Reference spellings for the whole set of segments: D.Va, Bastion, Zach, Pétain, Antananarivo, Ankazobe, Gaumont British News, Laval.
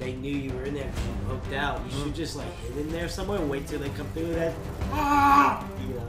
they knew you were in there because you poked out, you should just like hit in there somewhere and wait till they come through that. Ah! You know.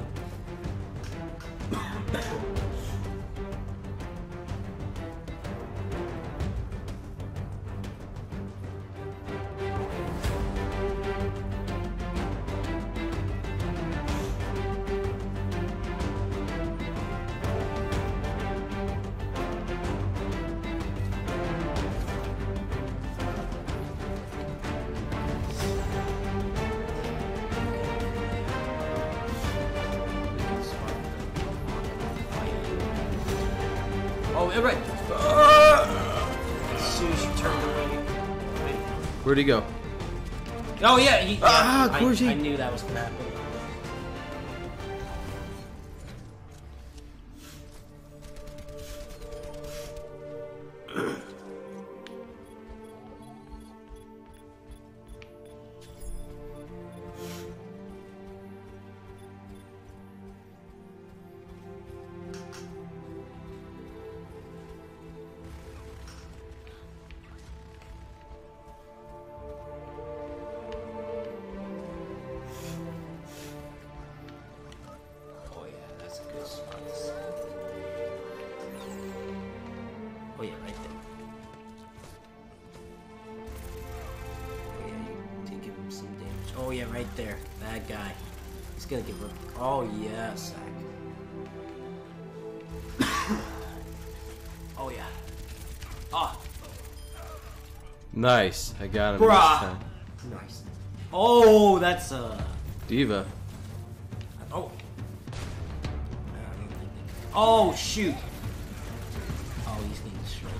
Where'd he go? Oh yeah, he, of course I knew that was gonna happen. Nice, I got him. Bruh. Nice. Oh, that's D.Va. Oh. Oh shoot. Oh, he's getting destroyed.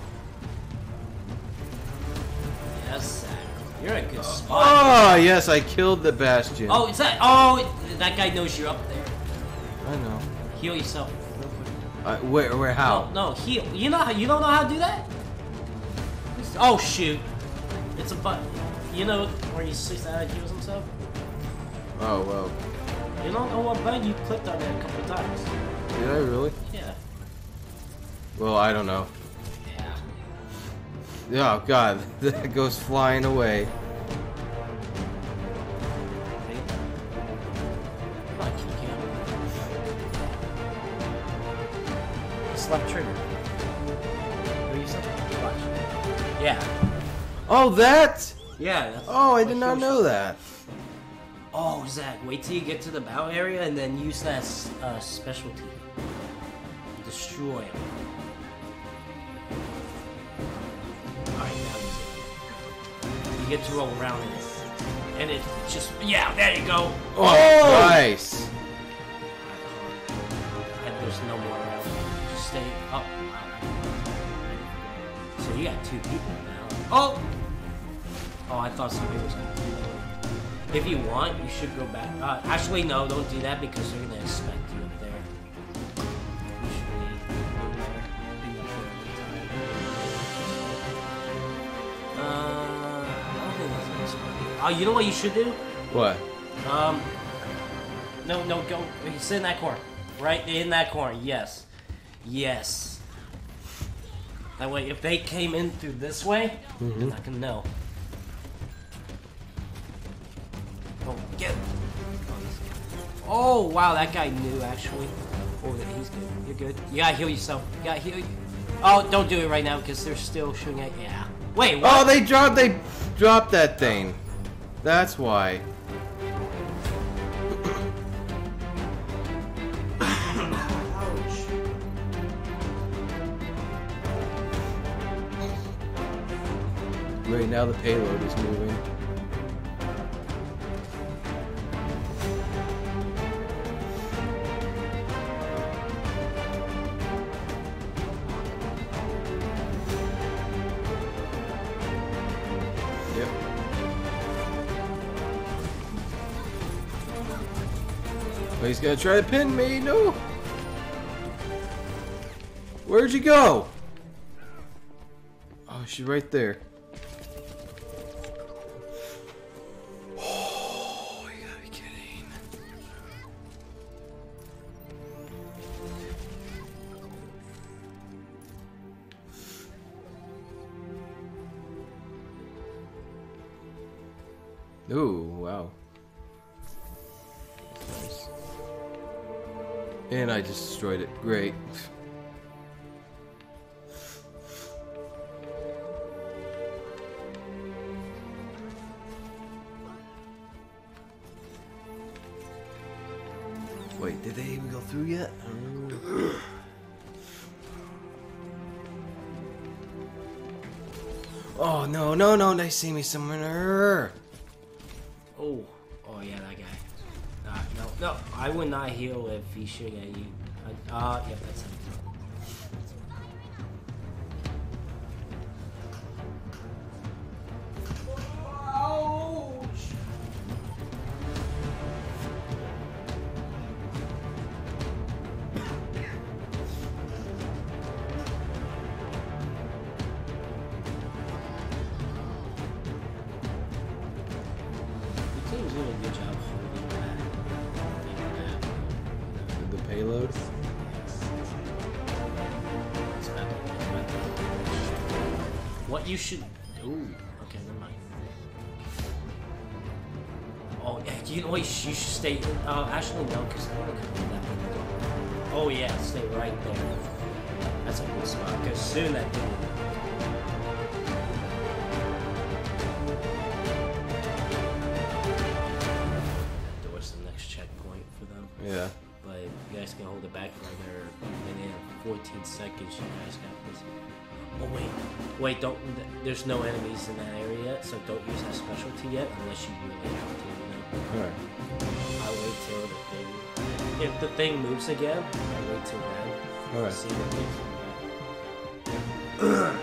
Yes, Zach. You're a good spot. Oh yes, I killed the Bastion. Oh, it's that. Oh, that guy knows you're up there. I know. Heal yourself. Where? How? No, no, heal. You know how? You don't know how to do that? Oh shoot. It's a button. You know where he sits out heals himself? Oh, well. You don't know what button you clicked on that a couple of times. Did I really? Yeah. Well, I don't know. Yeah. Oh, God. That goes flying away. Slap trigger. Yeah. Oh, that? Yeah. That's I did not know that. Oh, Zach, wait till you get to the battle area and then use that specialty. Destroy him. Alright, now use it. You get to roll around in it. And it just... Yeah, there you go. Oh, nice. There's no more around. Just stay up. So you got two people now. Oh! Oh, I thought somebody was going to do that. If you want, you should go back. Actually, no, don't do that because they're going to expect you up there. You should be up there every time. I don't think that's going to expect you. Oh, you know what you should do? What? No, go. Sit in that corner. Right in that corner, yes. Yes. That way, if they came in through this way, they're not gonna know. Oh, get! Oh, wow, that guy knew actually. Oh, he's good. You're good. You gotta heal yourself. You gotta heal. Oh, don't do it right now because they're still shooting at. Yeah. Wait. What? Oh, they dropped that thing. That's why. Right now the payload is moving. Yep. Oh, he's gonna try to pin me. No. Where'd you go? Oh, she's right there. Ooh, wow. Nice. And I just destroyed it. Great. Wait, did they even go through yet? I don't know. Oh, no, no, no, they see me somewhere. Oh, oh yeah, that guy. No, no, I would not heal if he should at you. Yep, that's him. What you should do? Okay, never mind. Oh, you know what? You should stay. Actually, no, because I want to come that way. Oh yeah, stay right there. That's a good spot. Because soon that thing. There's the next checkpoint for them. Yeah. But you guys can hold it back for another minute and 14 seconds. You guys got this. Oh wait, wait, don't, there's no enemies in that area yet, so don't use that specialty yet, unless you really have to, you know? Alright. I'll wait till the thing, if the thing moves again, I'll wait till then. Alright. See the thing from that.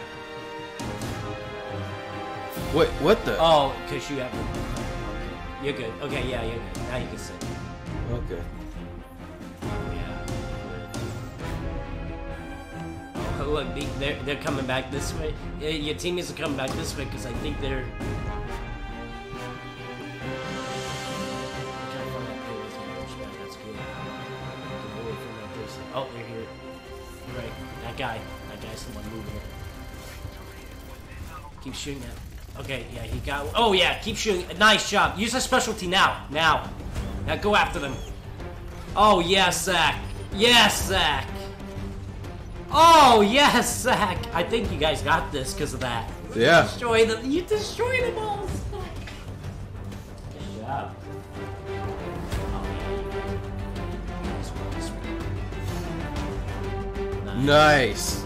Wait, what the? Oh, because you have, okay, you're good, okay, yeah, you're good, now you can sit. Okay. Look, they're coming back this way. Your teammates are coming back this way because I think they're. Oh, they're here. Right, that guy's the one moving it. Keep shooting at. Okay, yeah, he got. Oh yeah, keep shooting. Nice job. Use a specialty now, now go after them. Oh yes, Zach. Yes, Zach. Oh yes, Zach! I think you guys got this because of that. Yeah. Destroy them. You destroy them all, Zach. Good job. Nice.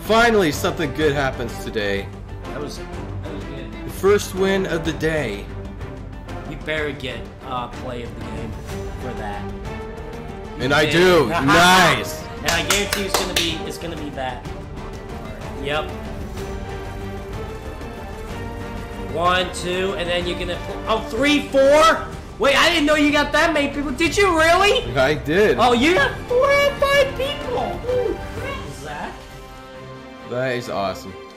Finally, something good happens today. That was good. The first win of the day. You better get play of the game for that. And I do. Nice. And I guarantee it's gonna be that. Yep. 1, 2, and then you're gonna. Oh, 3, 4. Wait, I didn't know you got that many people. Did you really? I did. Oh, you got 4 out of 5 people. Ooh, crap, Zach. That is awesome.